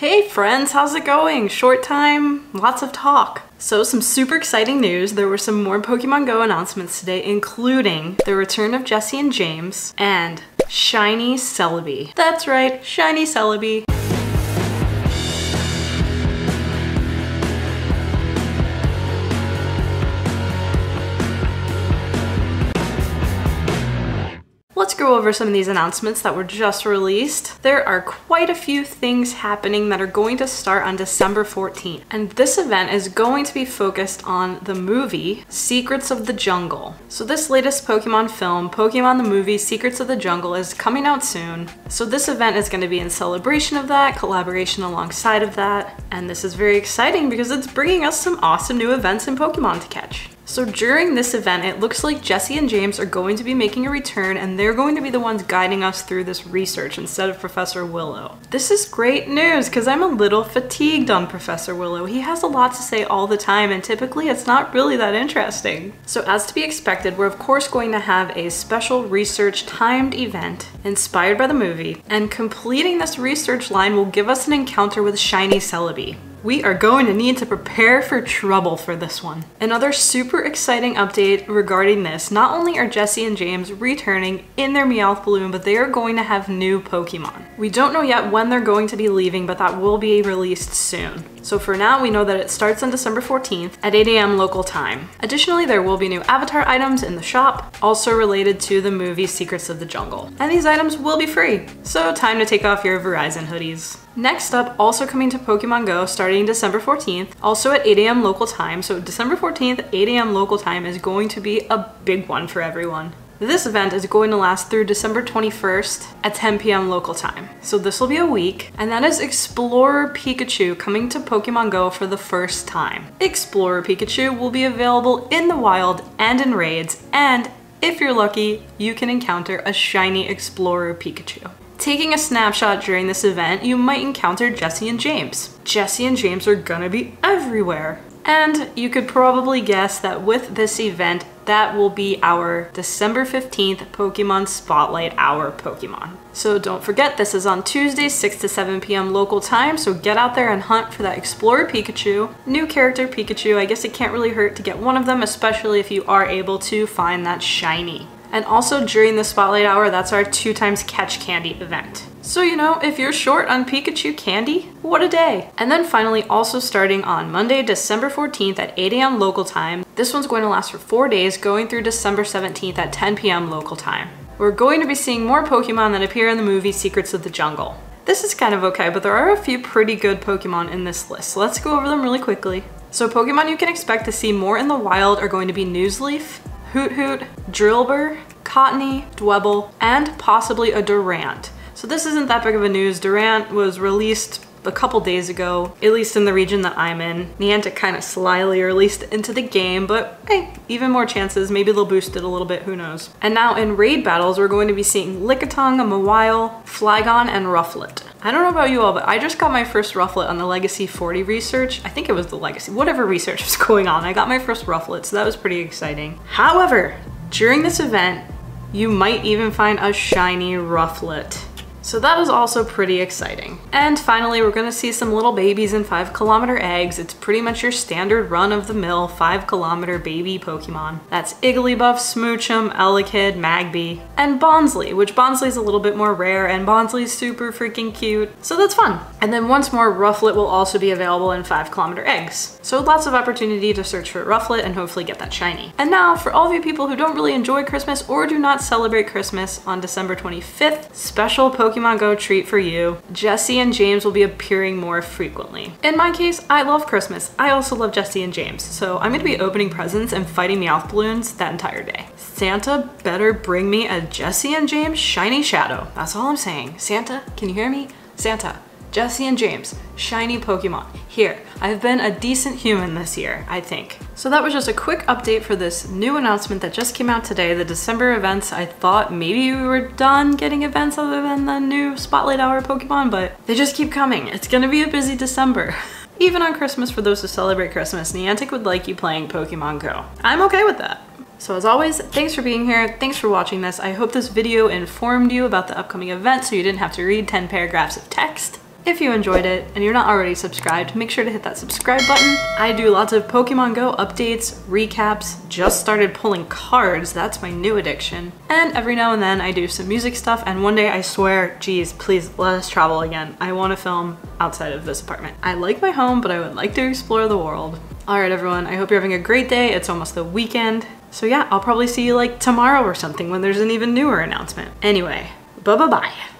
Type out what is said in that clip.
Hey friends, how's it going? Short time, lots of talk. So some super exciting news. There were some more Pokemon Go announcements today, including the return of Jessie and James and Shiny Celebi. That's right, Shiny Celebi. Let's go over some of these announcements that were just released. There are quite a few things happening that are going to start on December 14th. And this event is going to be focused on the movie, Secrets of the Jungle. So this latest Pokemon film, Pokemon the Movie, Secrets of the Jungle, is coming out soon. So this event is going to be in celebration of that, collaboration alongside of that. And this is very exciting because it's bringing us some awesome new events in Pokemon to catch. So during this event, it looks like Jessie and James are going to be making a return, and they're going to be the ones guiding us through this research instead of Professor Willow. This is great news because I'm a little fatigued on Professor Willow. He has a lot to say all the time, and typically it's not really that interesting. So as to be expected, we're of course going to have a special research timed event inspired by the movie, and completing this research line will give us an encounter with Shiny Celebi. We are going to need to prepare for trouble for this one. Another super exciting update regarding this, not only are Jessie and James returning in their Meowth balloon, but they are going to have new Pokemon. We don't know yet when they're going to be leaving, but that will be released soon. So for now, we know that it starts on December 14th at 8 a.m. local time. Additionally, there will be new avatar items in the shop, also related to the movie Secrets of the Jungle. And these items will be free, so time to take off your Verizon hoodies. Next up, also coming to Pokemon Go starting December 14th, also at 8 a.m. local time. So December 14th, 8 a.m. local time is going to be a big one for everyone. This event is going to last through December 21st at 10 p.m. local time. So this will be a week, and that is Explorer Pikachu coming to Pokemon Go for the first time. Explorer Pikachu will be available in the wild and in raids, and if you're lucky, you can encounter a shiny Explorer Pikachu. Taking a snapshot during this event, you might encounter Jessie and James. Jessie and James are gonna be everywhere. And you could probably guess that with this event, that will be our December 15th Pokemon Spotlight Hour Pokemon. So don't forget, this is on Tuesdays, 6 to 7 p.m. local time, so get out there and hunt for that Explorer Pikachu. New character Pikachu, I guess it can't really hurt to get one of them, especially if you are able to find that shiny. And also during the Spotlight Hour, that's our 2x Catch Candy event. So you know, if you're short on Pikachu candy, what a day! And then finally, also starting on Monday, December 14th at 8 a.m. local time, this one's going to last for 4 days, going through December 17th at 10 p.m. local time. We're going to be seeing more Pokemon that appear in the movie Secrets of the Jungle. This is kind of okay, but there are a few pretty good Pokemon in this list, so let's go over them really quickly. So Pokemon you can expect to see more in the wild are going to be Newsleaf, Hoot Hoot, Drillbur, Cottony, Dwebble, and possibly a Durant. So this isn't that big of a news. Durant was released a couple days ago, at least in the region that I'm in. Niantic kind of slyly released it into the game, but hey, even more chances. Maybe they'll boost it a little bit, who knows. And now in raid battles, we're going to be seeing Lickitung, Mawile, Flygon, and Rufflet. I don't know about you all, but I just got my first Rufflet on the Legacy 40 research. I think it was the Legacy, whatever research was going on. I got my first Rufflet, so that was pretty exciting. However, during this event, you might even find a shiny Rufflet. So that is also pretty exciting. And finally, we're gonna see some little babies and 5-kilometer eggs. It's pretty much your standard run-of-the-mill 5-kilometer baby Pokemon. That's Igglybuff, Smoochum, Elekid, Magby, and Bonsly, which Bonsly's a little bit more rare, and Bonsly's super freaking cute. So that's fun. And then once more, Rufflet will also be available in 5-kilometer eggs. So lots of opportunity to search for Rufflet and hopefully get that shiny. And now, for all of you people who don't really enjoy Christmas or do not celebrate Christmas, on December 25th, special Pokemon Go treat for you. Jessie and James will be appearing more frequently. In my case, I love Christmas. I also love Jessie and James, so I'm gonna be opening presents and fighting Meowth balloons that entire day. Santa better bring me a Jessie and James shiny shadow. That's all I'm saying. Santa, can you hear me? Santa, Jessie and James, shiny Pokemon. Here, I've been a decent human this year, I think. So that was just a quick update for this new announcement that just came out today, the December events. I thought maybe we were done getting events other than the new Spotlight Hour Pokemon, but they just keep coming. It's gonna be a busy December. Even on Christmas, for those who celebrate Christmas, Niantic would like you playing Pokemon Go. I'm okay with that. So as always, thanks for being here. Thanks for watching this. I hope this video informed you about the upcoming event so you didn't have to read 10 paragraphs of text. If you enjoyed it and you're not already subscribed, make sure to hit that subscribe button. I do lots of Pokemon Go updates, recaps, just started pulling cards, that's my new addiction. And every now and then I do some music stuff, and one day I swear, geez, please let us travel again. I want to film outside of this apartment. I like my home, but I would like to explore the world. All right, everyone, I hope you're having a great day. It's almost the weekend. So yeah, I'll probably see you like tomorrow or something when there's an even newer announcement. Anyway, bye-bye-bye.